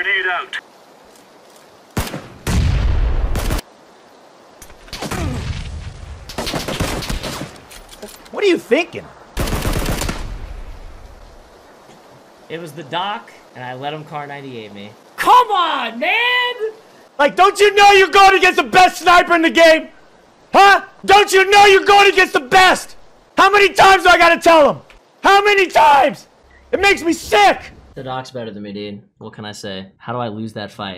Grenade out. What are you thinking? It was the doc, and I let him car 98 me. Come on, man! Like, don't you know you're going against the best sniper in the game? Huh? Don't you know you're going against the best? How many times do I gotta tell him? How many times? It makes me sick! The doc's better than me, dude. What can I say? How do I lose that fight?